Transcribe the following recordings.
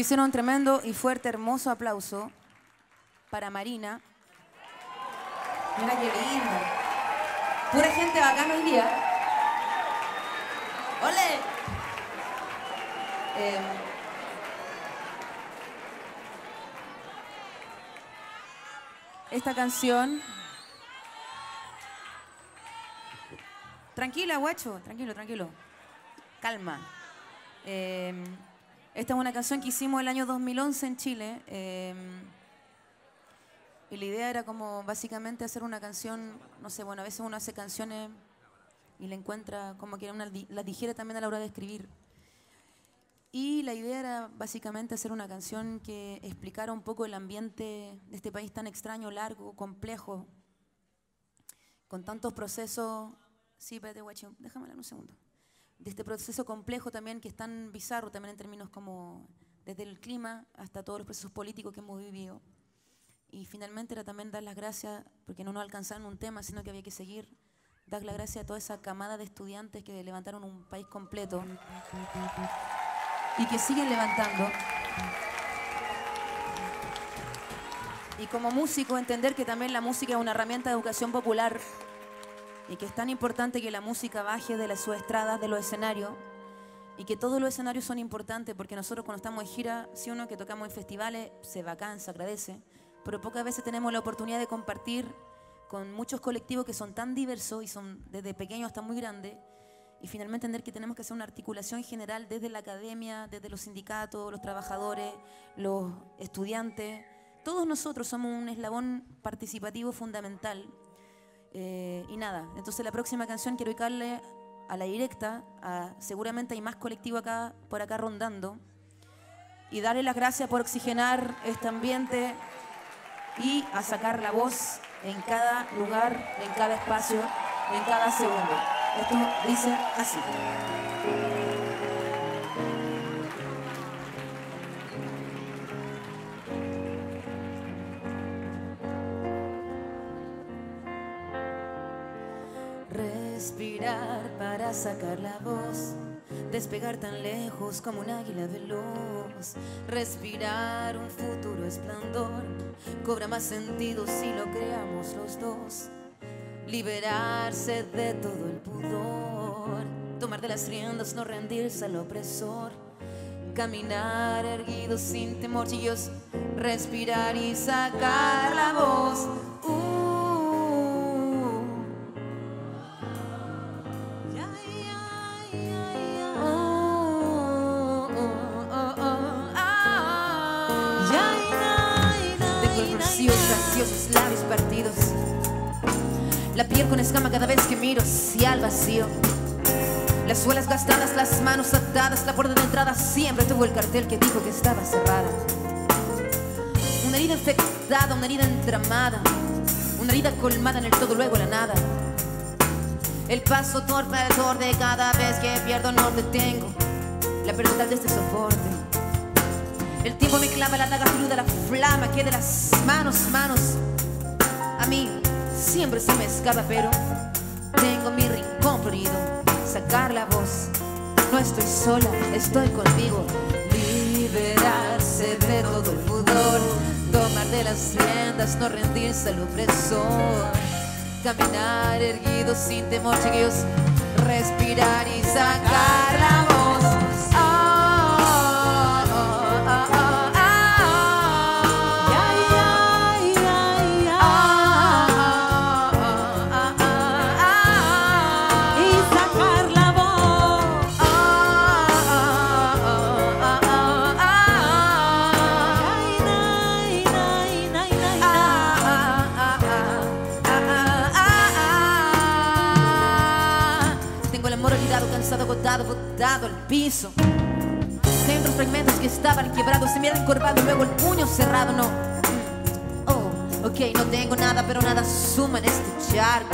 Quisiera un tremendo y fuerte, hermoso aplauso para Marina. Mira qué lindo. Pura gente bacana hoy día. ¡Ole! Esta canción... Tranquila, guacho. Tranquilo, tranquilo. Calma. Esta es una canción que hicimos el año 2011 en Chile. Y la idea era como básicamente hacer una canción, no sé, bueno, a veces uno hace canciones y le encuentra como que la digiere también a la hora de escribir. Y la idea era básicamente hacer una canción que explicara un poco el ambiente de este país tan extraño, largo, complejo, con tantos procesos. Sí, espérate, guacho, déjamela un segundo. De este proceso complejo también, que es tan bizarro también en términos como desde el clima hasta todos los procesos políticos que hemos vivido. Y finalmente era también dar las gracias, porque no nos alcanzaron un tema, sino que había que seguir, dar las gracias a toda esa camada de estudiantes que levantaron un país completo y que siguen levantando. Y como músico entender que también la música es una herramienta de educación popular, y que es tan importante que la música baje de sus estradas, de los escenarios, y que todos los escenarios son importantes, porque nosotros cuando estamos en gira, si uno que tocamos en festivales, se bacán, se agradece, pero pocas veces tenemos la oportunidad de compartir con muchos colectivos que son tan diversos y son desde pequeños hasta muy grandes, y finalmente entender que tenemos que hacer una articulación general desde la academia, desde los sindicatos, los trabajadores, los estudiantes. Todos nosotros somos un eslabón participativo fundamental. Y nada, entonces la próxima canción quiero dedicarle a la directa, seguramente hay más colectivo acá, por acá rondando, y darle las gracias por oxigenar este ambiente y a sacar la voz en cada lugar, en cada espacio, en cada segundo. Esto dice así. Respirar para sacar la voz, despegar tan lejos como un águila veloz. Respirar un futuro esplendor, cobra más sentido si lo creamos los dos. Liberarse de todo el pudor, tomar de las riendas, no rendirse al opresor. Caminar erguido sin temorcillos, respirar y sacar la voz. Graciosos labios partidos, la piel con escama cada vez que miro hacia el vacío. Las suelas gastadas, las manos atadas, la puerta de entrada siempre tuvo el cartel que dijo que estaba cerrada. Una herida infectada, una herida entramada, una herida colmada en el todo luego la nada. El paso torpe al borde, cada vez que pierdo no detengo la verdad de este soporte. El tiempo me clava la daga cruda, la flama que de las manos a mí siempre se me escapa, pero tengo mi rincón florido. Sacar la voz, no estoy sola, estoy contigo. Liberarse de todo el pudor, tomar de las riendas, no rendirse al opresor. Caminar erguido sin temor, chiquillos, respirar y sacar la voz. Agotado, botado al piso. Dentro fragmentos que estaban quebrados, se me han encorvado, luego el puño cerrado, no. Oh, ok, no tengo nada, pero nada suma en este charco.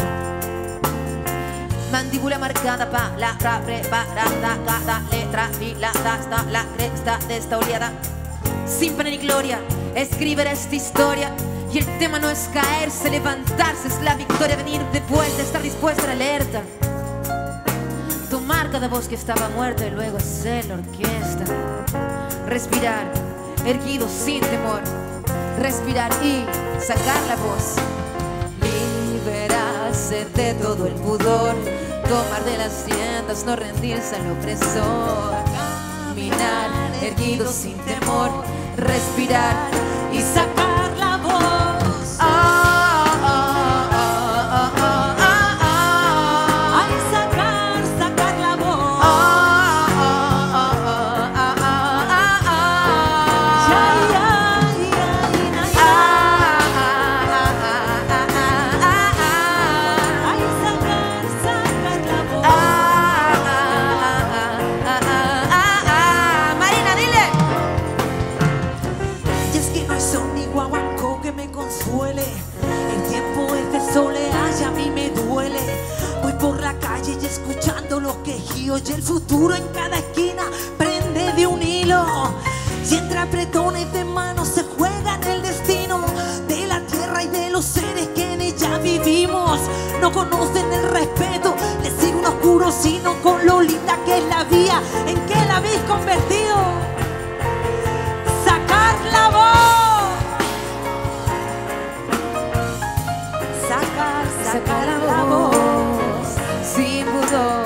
Mandíbula marcada, palabra preparada, cada letra afilada hasta la cresta de esta oleada. Sin pena ni gloria, escribir esta historia. Y el tema no es caerse, levantarse, es la victoria, venir de vuelta, estar dispuesta a la alerta. Tomar cada voz que estaba muerta y luego hacer la orquesta. Respirar erguidos sin temor, respirar y sacar la voz. Liberarse de todo el pudor, tomar de las tiendas, no rendirse al opresor. Caminar erguidos sin temor, respirar y sacar la voz. Y el futuro en cada esquina prende de un hilo, y entre apretones de manos se juegan el destino de la tierra y de los seres que en ella vivimos. No conocen el respeto, les sigue un oscuro sino con lo linda que es la vía en que la habéis convertido. Sacar la voz, sacar la voz sin pudor.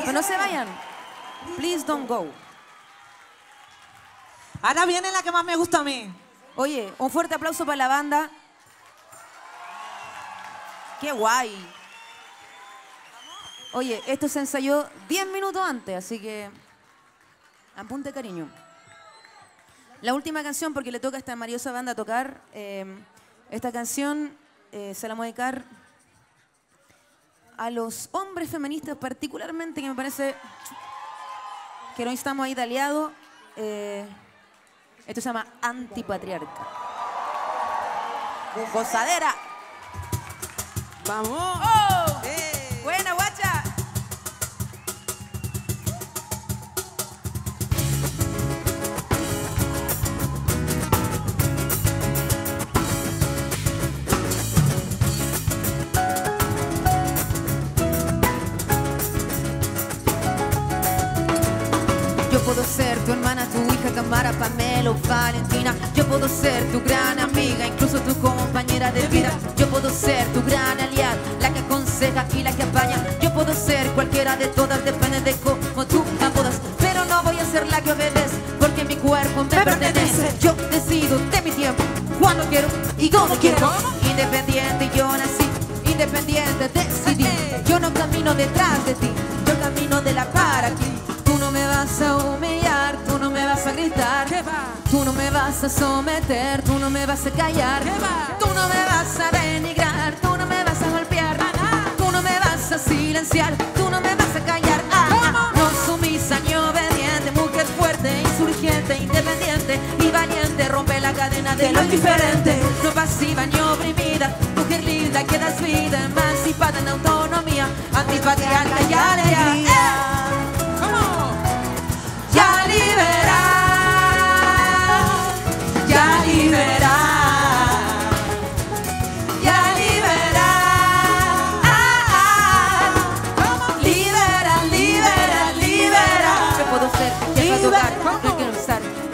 Pero no se vayan. Please don't go. Ahora viene la que más me gusta a mí. Oye, un fuerte aplauso para la banda. Qué guay. Oye, esto se ensayó 10 minutos antes, así que apunte cariño. La última canción, porque le toca a esta maravillosa banda tocar. Esta canción se la voy a dedicar a los hombres feministas particularmente, que me parece que no estamos ahí de aliado. Esto se llama Antipatriarca. Gozadera. ¡Vamos! Oh, ¡buena, guacha! Yo puedo ser tu hermana, tu hija, Tamara, Pamela o Valentina. Yo puedo ser tu gran amiga, incluso tu compañera de vida. Yo puedo ser tu gran aliada, la que aconseja y la que apaña. Yo puedo ser cualquiera de todas, depende de cómo tú apodas. Pero no voy a ser la que obedece, porque mi cuerpo me pertenece. Yo decido de mi tiempo, cuando quiero y cómo quiero. Independiente yo nací, independiente decidí. Yo no camino detrás de ti, yo camino de la para ti. Tú no me vas a humillar, tú no me vas a gritar, tú no me vas a someter, tú no me vas a callar, tú no me vas a denigrar, tú no me vas a golpear, tú no me vas a silenciar, tú no me vas a callar. No sumisa ni obediente, mujer fuerte, insurgente, independiente y valiente, rompe la cadena de lo indiferente. No pasiva ni oprimida, mujer linda que das vida, emancipada en autonomía, antipatriarca y alegría.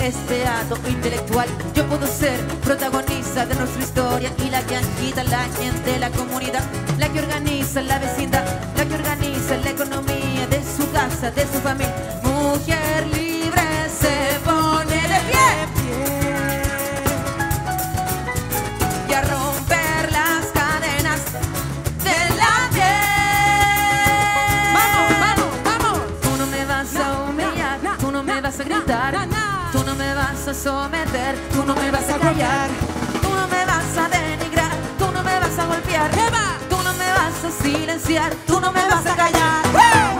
Este acto intelectual, yo puedo ser protagonista de nuestra historia y la que agita la gente, la comunidad, la que organiza la vecindad, la que organiza la economía de su casa, de su familia. Mujer libre se pone de pie y a romper las cadenas de la piel. Vamos, vamos, vamos. Tú no me gritar. Tú no me vas a someter, tú no me vas a callar. Tú no me vas a denigrar, tú no me vas a golpear. Tú no me vas a silenciar, tú no me vas a callar.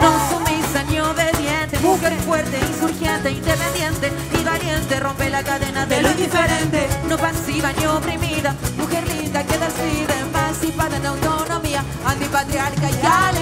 No sumisa ni obediente, mujer fuerte, insurgente, independiente y valiente. Rompe la cadena de lo indiferente. No pasiva ni oprimida, mujer linda que decide, emancipada en autonomía. Antipatriarca y dale.